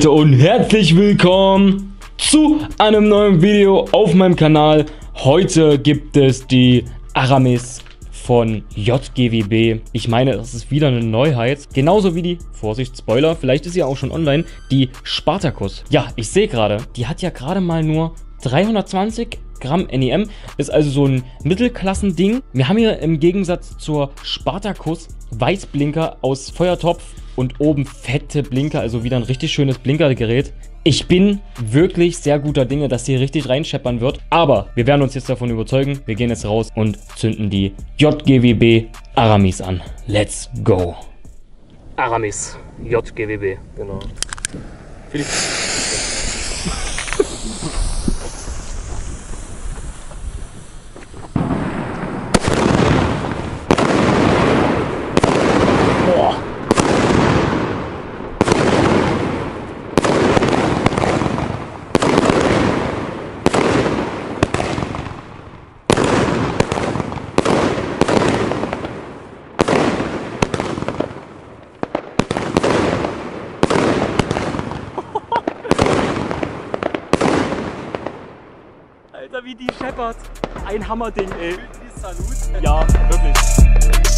Leute und herzlich willkommen zu einem neuen Video auf meinem Kanal. Heute gibt es die Aramis von JGWB. Ich meine, das ist wieder eine Neuheit. Genauso wie die, Vorsicht, Spoiler, vielleicht ist sie auch schon online, die Spartacus. Ja, ich sehe gerade, die hat ja gerade mal nur 320 Gramm NEM. Ist also so ein Mittelklassending. Wir haben hier im Gegensatz zur Spartacus Weißblinker aus Feuertopf und oben fette Blinker, also wieder ein richtig schönes Blinkergerät. Ich bin wirklich sehr guter Dinge, dass sie richtig reinscheppern wird. Aber wir werden uns jetzt davon überzeugen. Wir gehen jetzt raus und zünden die JGWB Aramis an. Let's go. Aramis, JGWB, genau. Alter, wie die scheppert. Ein Hammerding, ey. Ja, wirklich.